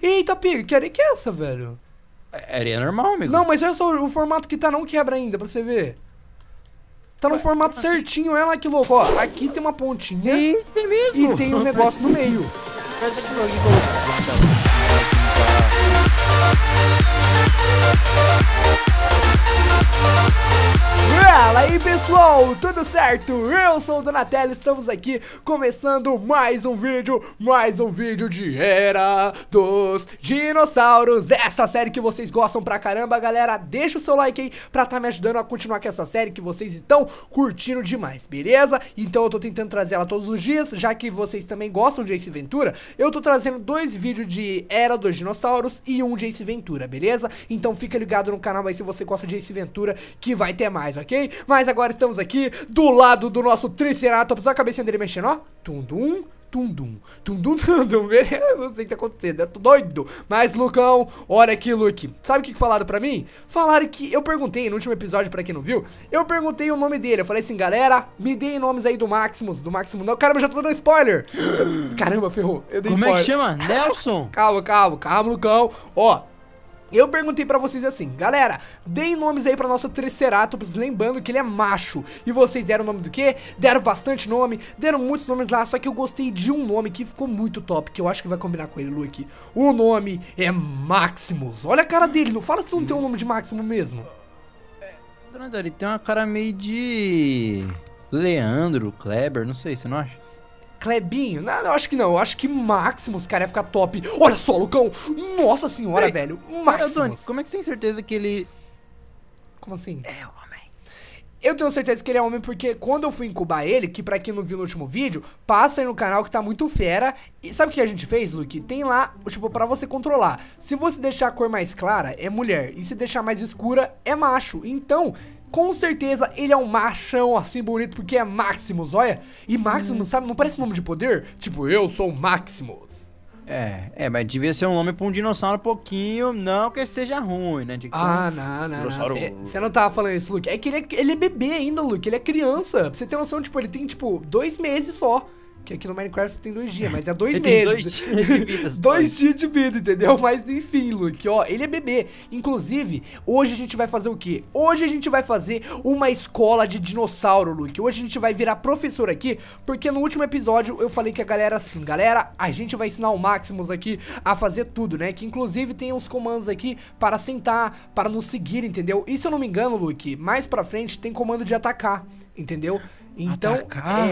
Eita, pig, que areia que é essa, velho? É areia normal, amigo. Não, mas olha só o formato que tá, não quebra ainda, pra você ver. Tá no formato certinho, olha lá que louco, ó. Aqui tem uma pontinha. Eita, é mesmo? E tem um negócio no meio. Fala aí, pessoal, tudo certo? Eu sou o Donat3lo e estamos aqui começando mais um vídeo de Era dos Dinossauros. Essa série que vocês gostam pra caramba, galera. Deixa o seu like aí pra tá me ajudando a continuar com essa série que vocês estão curtindo demais, beleza? Então eu tô tentando trazer ela todos os dias, já que vocês também gostam de Ace Ventura. Eu tô trazendo 2 vídeos de Era dos Dinossauros e um de Ace Ventura, beleza? Então fica ligado no canal aí se você gosta de Ace Ventura, que vai ter mais, ok? Mas agora estamos aqui do lado do nosso Triceratops. Olha a cabecinha dele mexendo, ó. Tundum, tundum, tundum, tundum. Não sei o que tá acontecendo, eu tô doido. Mas, Lucão, olha aqui, Luke. Sabe o que falaram pra mim? Falaram que... eu perguntei no último episódio, pra quem não viu, eu perguntei o nome dele. Eu falei assim, galera, me deem nomes aí do Maximus. Do Maximus não. Caramba, eu já tô dando spoiler. Caramba, ferrou. Eu dei spoiler. Como é que chama? Nelson? Calma, Lucão. Ó. Eu perguntei pra vocês assim, galera, deem nomes aí pra nosso Triceratops, lembrando que ele é macho. E vocês deram o nome do quê? Deram bastante nome, deram muitos nomes lá, só que eu gostei de um nome que ficou muito top, que eu acho que vai combinar com ele, Luke. O nome é Maximus. Olha a cara dele, não fala se não tem um nome de Maximus mesmo. Donat3lo, ele tem uma cara meio de... Leandro, Kleber, não sei, você não acha? Clebinho? Não, eu acho que não. Eu acho que Maximus, cara, ia ficar top. Olha só, Lucão. Nossa senhora, peraí, velho. Maximus. Doni, como é que você tem certeza que ele... Como assim? É homem. Eu tenho certeza que ele é homem porque quando eu fui incubar ele, que pra quem não viu no último vídeo, passa aí no canal que tá muito fera. E sabe o que a gente fez, Luke? Tem lá, tipo, pra você controlar. Se você deixar a cor mais clara, é mulher. E se deixar mais escura, é macho. Então... com certeza ele é um machão assim bonito, porque é Maximus, olha. E Maximus, sabe, não parece nome de poder? Tipo, eu sou Maximus. É, mas devia ser um nome pra um dinossauro um pouquinho, não que seja ruim, né? Que não. Você não tava falando isso, Luke. É que ele é bebê ainda, Luke, ele é criança. Pra você ter noção, tipo, ele tem, tipo, 2 meses só. Que aqui no Minecraft tem 2 dias, mas é 2 meses. 2 dias de vida, entendeu? Mas enfim, Luke, ó, ele é bebê. Inclusive, hoje a gente vai fazer o quê? Hoje a gente vai fazer uma escola de dinossauro, Luke. Hoje a gente vai virar professor aqui, porque no último episódio eu falei que a galera assim, galera, a gente vai ensinar o Maximus aqui a fazer tudo, né? Que inclusive tem uns comandos aqui para sentar, para nos seguir, entendeu? E se eu não me engano, Luke, mais pra frente tem comando de atacar, entendeu? Então,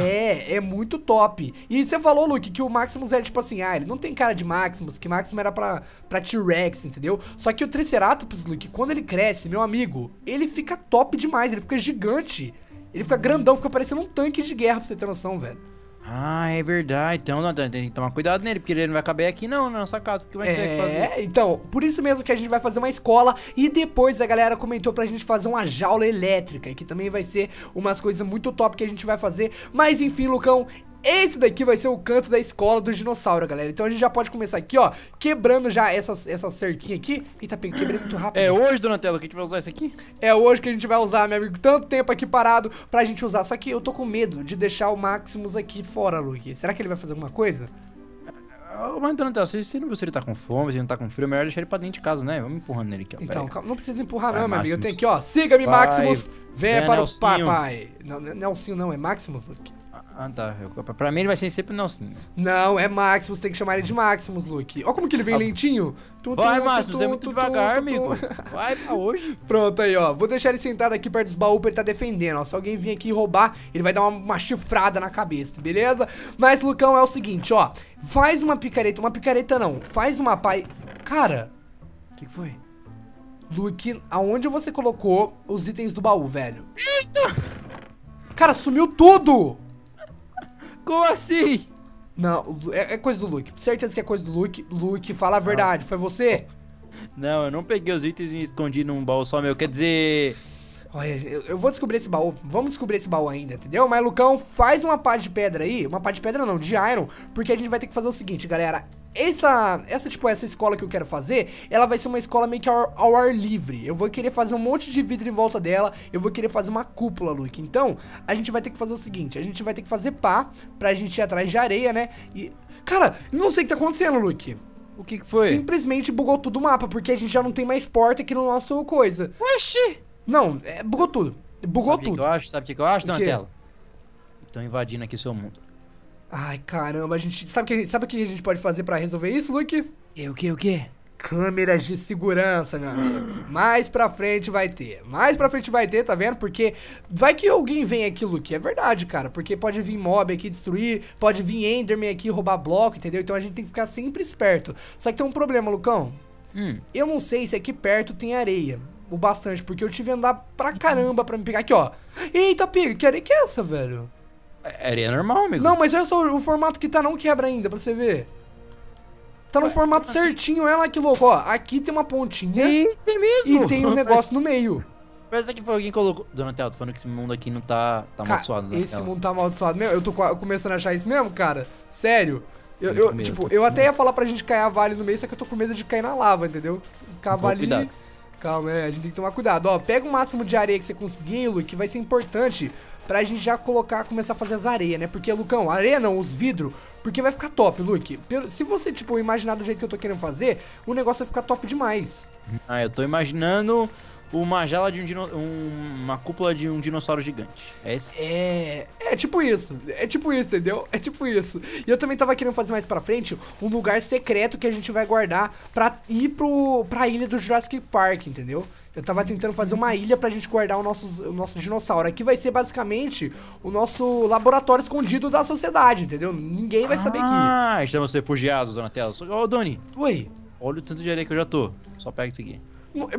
é muito top. E você falou, Luke, que o Maximus é tipo assim, ah, ele não tem cara de Maximus, que Maximus era pra T-Rex, entendeu? Só que o Triceratops, Luke, quando ele cresce, meu amigo, ele fica top demais, ele fica gigante. Ele fica grandão, fica parecendo um tanque de guerra, pra você ter noção, velho. Ah, é verdade. Então, não, tem que tomar cuidado nele, porque ele não vai caber aqui, não, na nossa casa. Que vai ter que fazer? É, então, por isso mesmo que a gente vai fazer uma escola. E depois a galera comentou pra gente fazer uma jaula elétrica, que também vai ser umas coisas muito top que a gente vai fazer. Mas enfim, Lucão, esse daqui vai ser o canto da escola do dinossauro, galera. Então a gente já pode começar aqui, ó, quebrando já essa cerquinha aqui. Eita, quebrei muito rápido. É hoje, Donat3lo, que a gente vai usar isso aqui? É hoje que a gente vai usar, meu amigo. Tanto tempo aqui parado pra gente usar. Só que eu tô com medo de deixar o Maximus aqui fora, Luke. Será que ele vai fazer alguma coisa? Mas, Donat3lo, se ele não tá com fome, se ele não tá com frio, é melhor deixar ele pra dentro de casa, né? Vamos empurrando nele aqui, ó. Então, calma, não precisa empurrar, vai, não, meu amigo. Eu tenho aqui, ó. Siga-me, Maximus. Venha para o papai. Não, Nelsinho não, é Maximus, Luke. Ah, tá. Pra mim ele vai ser sempre Nelson. Não, é Maximus, tem que chamar ele de Maximus, Luke. Olha como que ele vem lentinho. Vai, Maximus, é muito devagar, amigo. Vai pra hoje. Pronto aí, ó. Vou deixar ele sentado aqui perto dos baús pra ele tá defendendo, ó. Se alguém vir aqui roubar, ele vai dar uma chifrada na cabeça, beleza? Mas, Lucão, é o seguinte, ó. Faz uma picareta. Uma picareta não. Faz uma pai... Cara. O que foi? Luke, aonde você colocou os itens do baú, velho? Eita! Cara, sumiu tudo! Como assim? Não, é coisa do Luke. Certeza que é coisa do Luke. Luke, fala a verdade. Foi você? Não, eu não peguei os itens e escondi num baú só meu. Quer dizer... olha, eu vou descobrir esse baú. Vamos descobrir esse baú ainda, entendeu? Mas, Lucão, faz uma pá de pedra aí. Uma pá de pedra não, de iron. Porque a gente vai ter que fazer o seguinte, galera. Essa escola que eu quero fazer, ela vai ser uma escola meio que ao ar livre. Eu vou querer fazer um monte de vidro em volta dela. Eu vou querer fazer uma cúpula, Luke. Então, a gente vai ter que fazer o seguinte. A gente vai ter que fazer pá pra gente ir atrás de areia, né? E... cara, não sei o que tá acontecendo, Luke. O que que foi? Simplesmente bugou tudo o mapa, porque a gente já não tem mais porta aqui no nosso coisa. Oxi! Não, bugou tudo. Bugou sabe tudo. Que eu acho? Sabe o que eu acho, Donat3lo? Estão invadindo aqui o seu mundo. Ai, caramba, a gente... Sabe o que a gente pode fazer pra resolver isso, Luke? O quê? Câmeras de segurança, meu amigo. Mais pra frente vai ter, tá vendo? Porque vai que alguém vem aqui, Luke. É verdade, cara. Porque pode vir mob aqui destruir, pode vir Enderman aqui roubar bloco, entendeu? Então a gente tem que ficar sempre esperto. Só que tem um problema, Lucão. Eu não sei se aqui perto tem areia o bastante, porque eu tive que andar pra caramba pra me pegar aqui, ó. Eita, piga, que areia que é essa, velho? É areia normal, amigo. Não, mas olha só, o formato que tá não quebra ainda, pra você ver. Tá no formato certinho, ela que louco, ó. Aqui tem uma pontinha. E tem mesmo. E tem um negócio no meio. Parece que foi alguém que colocou. Donat3lo, tô falando que esse mundo aqui não tá amaldiçoado, né? Esse mundo tá amaldiçoado mesmo. Eu tô começando a achar isso mesmo, cara. Sério. Eu até ia falar pra gente cair a vale no meio, só que eu tô com medo de cair na lava, entendeu? Cava ali. Calma, a gente tem que tomar cuidado. Ó, pega o máximo de areia que você conseguir, Lu, que vai ser importante pra gente já começar a fazer as areias, né? Porque, Lucão, areia não, os vidros, porque vai ficar top, Luke. Se você, tipo, imaginar do jeito que eu tô querendo fazer, o negócio vai ficar top demais. Ah, eu tô imaginando uma jaula de uma cúpula de um dinossauro gigante. É isso? É tipo isso, entendeu? É tipo isso. E eu também tava querendo fazer mais pra frente um lugar secreto que a gente vai guardar pra ir pra ilha do Jurassic Park, entendeu? Eu tava tentando fazer uma ilha pra gente guardar o nosso dinossauro. Aqui vai ser basicamente o nosso laboratório escondido da sociedade, entendeu? Ninguém vai saber que... Ah, estamos refugiados, Donat3lo. Ô, Doni. Oi. Olha o tanto de areia que eu já tô. Só pega isso aqui.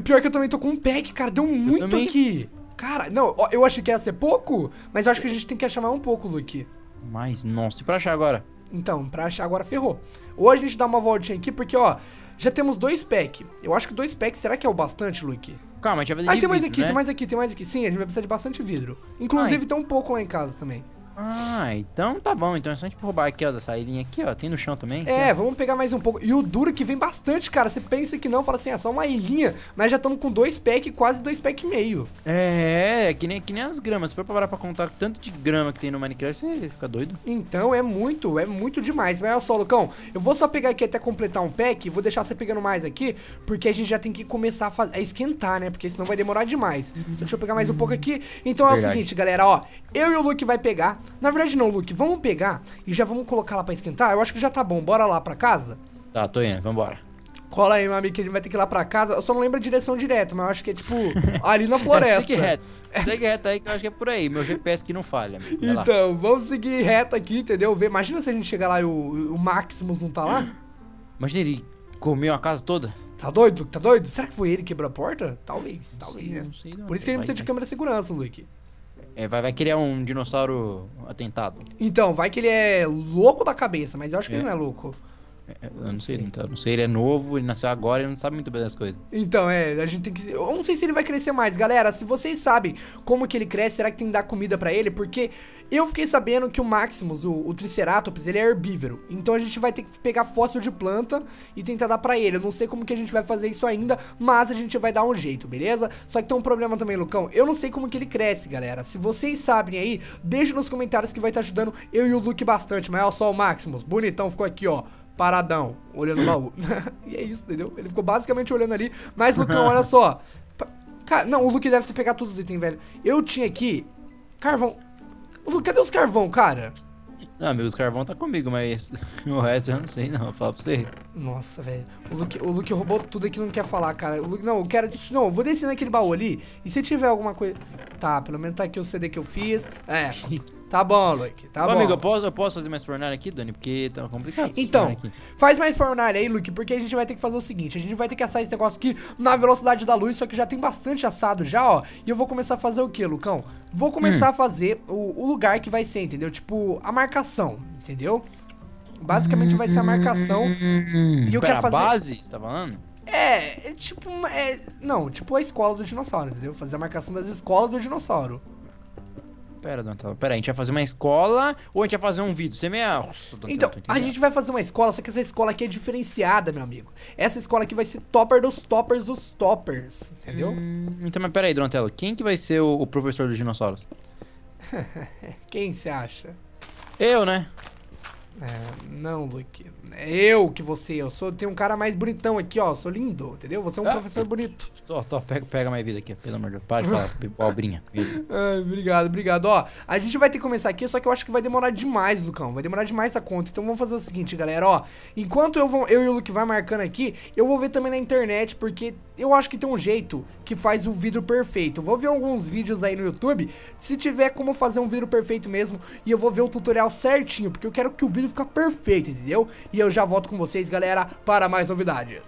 Pior que eu também tô com um pack, cara. Deu muito aqui. Cara, não, eu achei que ia ser pouco, mas eu acho que a gente tem que achar mais um pouco, Luke. Mas, nossa, e pra achar agora? Então, pra achar agora ferrou. Ou a gente dá uma voltinha aqui, porque, ó... Já temos 2 packs. Eu acho que 2 packs, será que é o bastante, Luke? Calma, a gente vai fazer tem mais aqui. Sim, a gente vai precisar de bastante vidro. Inclusive tem um pouco lá em casa também. Ah, então tá bom. Então é só tipo roubar aqui, ó, dessa ilhinha aqui, ó. Tem no chão também. É, vamos pegar mais um pouco. E o duro que vem bastante, cara. Você pensa que não, fala assim, é só uma ilhinha. Mas já estamos com 2 packs, quase 2 packs e meio. É, que nem as gramas. Se for parar pra contar tanto de grama que tem no Minecraft, você fica doido. Então é muito demais. Mas olha só, Lucão, eu vou só pegar aqui até completar um pack. Vou deixar você pegando mais aqui, porque a gente já tem que começar a esquentar, né? Porque senão vai demorar demais. Deixa eu pegar mais um pouco aqui. Então é o seguinte, galera, ó. Eu e o Luke vai pegar... Na verdade não, Luke, vamos pegar e já vamos colocar lá pra esquentar. Eu acho que já tá bom, bora lá pra casa? Tá, tô indo, vambora. Cola aí, meu amigo, que a gente vai ter que ir lá pra casa. Eu só não lembro a direção direta, mas eu acho que é tipo ali na floresta. Segue reto aí que eu acho que é por aí, meu GPS que não falha. Então, vamos seguir reto aqui, entendeu? Imagina se a gente chegar lá e o Maximus não tá lá. Imagina ele comeu a casa toda. Tá doido, Luke? Tá doido? Será que foi ele que quebrou a porta? Talvez, né? Não sei, não. Por isso que a gente precisa de câmera de segurança, Luke. É, vai criar um dinossauro atentado. Então, vai que ele é louco da cabeça, mas eu acho que ele não é louco. Eu não sei, ele é novo, ele nasceu agora e não sabe muito bem das coisas. Então, a gente tem que... Eu não sei se ele vai crescer mais, galera. Se vocês sabem como que ele cresce, será que tem que dar comida pra ele? Porque eu fiquei sabendo que o Maximus, o Triceratops, ele é herbívoro. Então a gente vai ter que pegar fóssil de planta e tentar dar pra ele. Eu não sei como que a gente vai fazer isso ainda, mas a gente vai dar um jeito, beleza? Só que tem um problema também, Lucão. Eu não sei como que ele cresce, galera. Se vocês sabem aí, deixa nos comentários que vai estar ajudando eu e o Luke bastante. Mas olha só o Maximus, bonitão, ficou aqui, ó. Paradão, olhando o baú. E é isso, entendeu? Ele ficou basicamente olhando ali. Mas, Lucão, olha só. Cara, não, o Luke deve ter pegado todos os itens, velho. Eu tinha aqui carvão. O Luke, cadê os carvão, cara? Não, meu, os carvão tá comigo, mas o resto eu não sei, não. Vou falar pra você. Nossa, velho. O Luke roubou tudo aqui, não quer falar, cara. O Luke, não, eu quero... Não, eu vou descer naquele baú ali. E se tiver alguma coisa... Tá, pelo menos tá aqui o CD que eu fiz. É... Tá bom, Luke, tá bom. Amigo, eu posso fazer mais fornalha aqui, Doni? Porque tá complicado. Então, faz mais fornalha aí, Luke, porque a gente vai ter que fazer o seguinte. A gente vai ter que assar esse negócio aqui na velocidade da luz, só que já tem bastante assado já, ó. E eu vou começar a fazer o quê, Lucão? Vou começar a fazer o lugar que vai ser, entendeu? Tipo, a marcação, entendeu? Basicamente vai ser a marcação. E eu quero fazer... a base, você tá falando? Tipo a escola do dinossauro, entendeu? Fazer a marcação das escolas do dinossauro. Pera, a gente vai fazer uma escola ou a gente vai fazer um vídeo? Você meia... Nossa, então, a gente vai fazer uma escola, só que essa escola aqui é diferenciada, meu amigo. Essa escola aqui vai ser topper dos toppers dos toppers, entendeu? Então, mas pera aí, Donat3lo, quem que vai ser o professor dos dinossauros? Quem você acha? Eu, né? É, não, Luke. É eu que você. Eu sou. Tem um cara mais bonitão aqui, ó. Eu sou lindo, entendeu? Você é um professor bonito. Pega minha vida aqui, pelo amor de Deus. Para de falar, pobrinha. Ai, obrigado, obrigado. Ó, a gente vai ter que começar aqui, só que eu acho que vai demorar demais, Lucão. Vai demorar demais essa conta. Então vamos fazer o seguinte, galera, ó. Enquanto eu e o Luke vai marcando aqui, eu vou ver também na internet, porque eu acho que tem um jeito que faz o vidro perfeito. Eu vou ver alguns vídeos aí no YouTube, se tiver como fazer um vidro perfeito mesmo. E eu vou ver o tutorial certinho, porque eu quero que o vidro fica perfeito, entendeu? E eu já volto com vocês, galera, para mais novidades.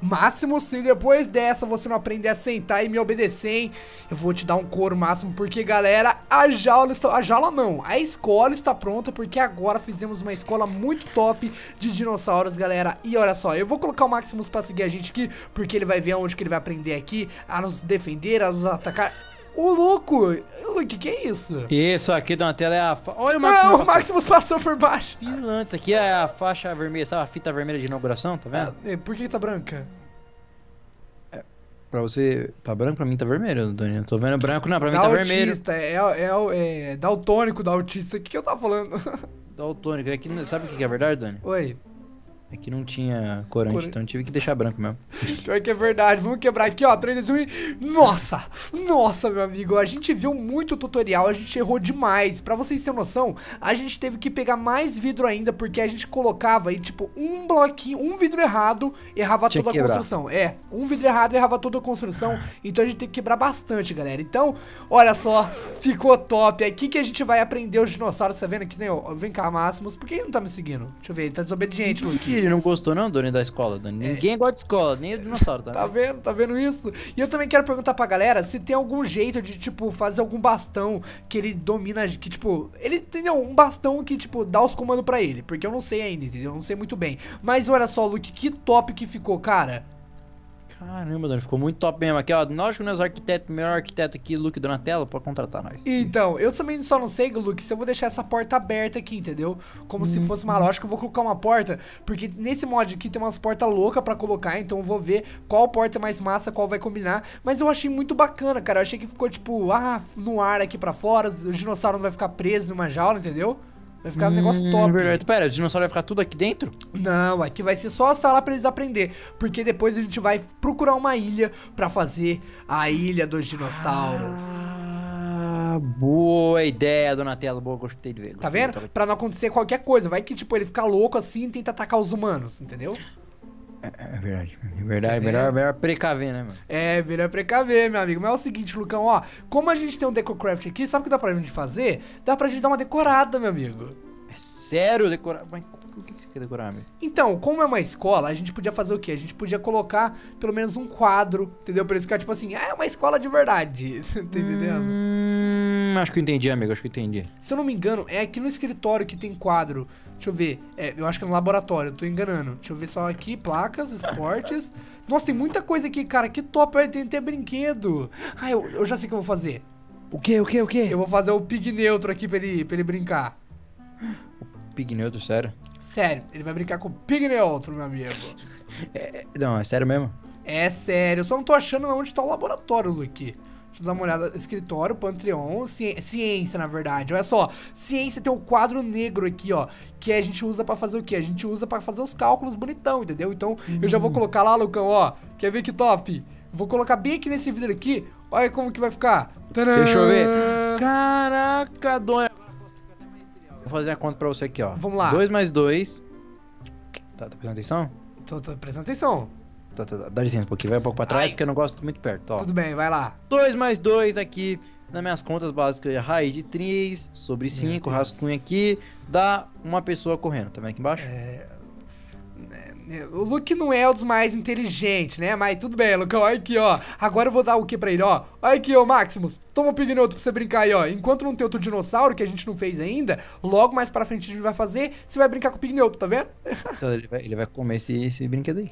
Máximo, se depois dessa você não aprender a sentar e me obedecer, hein, eu vou te dar um couro máximo, porque, galera, a escola está pronta, porque agora fizemos uma escola muito top de dinossauros, galera. E olha só, eu vou colocar o Maximus pra seguir a gente aqui, porque ele vai ver aonde que ele vai aprender aqui a nos defender, a nos atacar. Ô, louco! Luke, que é isso? Isso aqui, Donatello, é a... Olha o Maximus! Não, o Maximus passou por baixo! Isso aqui é a faixa vermelha, sabe? A fita vermelha de inauguração, tá vendo? Ah, por que tá branca? É, pra você... Tá branco? Pra mim tá vermelho, Danilo. Tô vendo branco, não. Pra mim tá vermelho. Autista, é daltônico da autista. O que eu tava falando? Daltônico. É que, sabe o que é verdade, Dani? Oi. É que não tinha corante, então eu tive que deixar branco mesmo. Pior que é verdade, vamos quebrar aqui, ó, 3, 2, 1. Nossa, nossa, meu amigo, a gente viu muito tutorial, a gente errou demais. Pra vocês terem noção, a gente teve que pegar mais vidro ainda, porque a gente colocava aí, tipo, um bloquinho, um vidro errado, errava toda a construção. É, um vidro errado, errava toda a construção, então a gente tem que quebrar bastante, galera. Então, olha só, ficou top. Aqui que a gente vai aprender os dinossauros, tá vendo aqui, né? Vem cá, Maximus, por que ele não tá me seguindo? Deixa eu ver, ele tá desobediente, Luke. Ele não gostou não, Doni, da escola, Doni. Ninguém gosta de escola, nem o dinossauro, tá? Tá vendo isso? E eu também quero perguntar pra galera se tem algum jeito de, tipo, fazer algum bastão que ele domina, que, tipo, ele, entendeu? Um bastão que, tipo, dá os comandos pra ele, porque eu não sei ainda, entendeu? Eu não sei muito bem. Mas olha só, Luke, que top que ficou, cara. Caramba, Dani, ficou muito top mesmo aqui, ó. Nós que nós arquiteto, melhor arquiteto aqui, Luke Donatello, pode contratar nós. Então, eu também só não sei, Luke, se eu vou deixar essa porta aberta aqui, entendeu? Como se fosse uma lógica, eu vou colocar uma porta, porque nesse mod aqui tem umas portas loucas pra colocar, então eu vou ver qual porta é mais massa, qual vai combinar. Mas eu achei muito bacana, cara, eu achei que ficou tipo, no ar aqui pra fora, o dinossauro não vai ficar preso numa jaula, entendeu? Vai ficar um negócio top. Verdade. Pera, o dinossauro vai ficar tudo aqui dentro? Não, aqui vai ser só a sala pra eles aprenderem. Porque depois a gente vai procurar uma ilha pra fazer a Ilha dos Dinossauros. Ah, boa ideia, Donatello. Boa, gostei de ver. Tá vendo? Pra não acontecer qualquer coisa. Vai que, tipo, ele fica louco assim e tenta atacar os humanos, entendeu? É verdade, é verdade, é melhor precaver, né, mano? É, melhor precaver, meu amigo. Mas é o seguinte, Lucão, ó, como a gente tem um DecoCraft aqui, sabe o que dá pra gente fazer? Dá pra gente dar uma decorada, meu amigo. É sério? Decorar? Mas o que você quer decorar, amigo? Então, como é uma escola, a gente podia fazer o quê? A gente podia colocar pelo menos um quadro, entendeu? Pra eles ficarem tipo assim, é uma escola de verdade, tá entendendo? Acho que eu entendi, amigo, acho que eu entendi. Se eu não me engano, é aqui no escritório que tem quadro. Deixa eu ver, eu acho que é no laboratório, eu tô enganando. Deixa eu ver só aqui, placas, esportes. Nossa, tem muita coisa aqui, cara, que top, tem até brinquedo. Ah, eu já sei o que eu vou fazer. O quê, o quê, o quê? Eu vou fazer o pig neutro aqui pra ele brincar. O pig neutro, sério? Sério, ele vai brincar com o pig neutro, meu amigo. Não, é sério mesmo? É sério, eu só não tô achando onde tá o laboratório, Luke. Deixa eu dar uma olhada, escritório, Pantheon, ciência, na verdade, olha só, ciência tem um quadro negro aqui, ó, que a gente usa pra fazer o quê? A gente usa pra fazer os cálculos bonitão, entendeu? Então, eu já vou colocar lá, Lucão, ó, quer ver que top? Vou colocar bem aqui nesse vídeo aqui, olha como que vai ficar. Tcharam! Deixa eu ver. Caraca, dona. Vou fazer a conta pra você aqui, ó. Vamos lá. 2 mais 2. Tá prestando atenção? Tô prestando atenção. Dá licença um pouquinho, vai um pouco pra trás, ai, porque eu não gosto muito perto, ó. Tudo bem, vai lá. 2 mais 2 aqui, nas minhas contas básicas, raiz de 3 sobre 5, rascunho aqui, dá uma pessoa correndo, tá vendo aqui embaixo? O Luke não é um dos mais inteligentes, né? Mas tudo bem, Lucão, olha aqui, ó. Agora eu vou dar o que pra ele, ó. Olha aqui, ó, Maximus, toma um pignoto pra você brincar aí, ó. Enquanto não tem outro dinossauro, que a gente não fez ainda, logo mais pra frente a gente vai fazer, você vai brincar com o pignoto, tá vendo? Então ele vai comer esse brinquedo aí.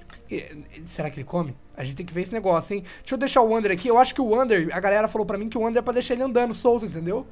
Será que ele come? A gente tem que ver esse negócio, hein? Deixa eu deixar o Wander aqui. Eu acho que o Wander, a galera falou pra mim que o Wander é pra deixar ele andando solto, entendeu?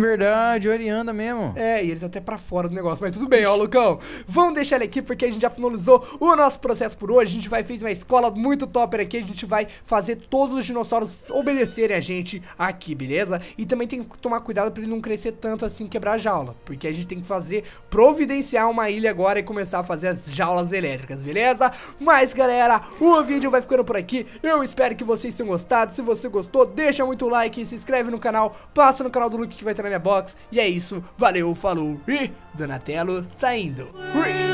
Verdade, ele anda mesmo. É, e ele tá até pra fora do negócio, mas tudo bem, ó, Lucão. Vamos deixar ele aqui porque a gente já finalizou o nosso processo por hoje. A gente vai fazer uma escola muito topper aqui. A gente vai fazer todos os dinossauros obedecerem a gente aqui, beleza? E também tem que tomar cuidado pra ele não crescer tanto assim, quebrar a jaula. Porque a gente tem que fazer, providenciar uma ilha agora e começar a fazer as jaulas elétricas, beleza? Mas, galera, o vídeo vai ficando por aqui. Eu espero que vocês tenham gostado. Se você gostou, deixa muito like, se inscreve no canal, passa no canal do Luke que vai estar na minha box. E é isso, valeu, falou e Donat3lo saindo.